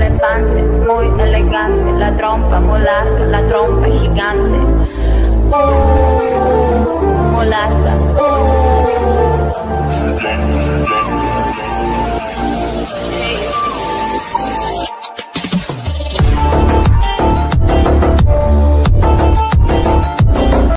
elefante, muy elegante, la trompa muy larga, la trompa gigante, muy larga.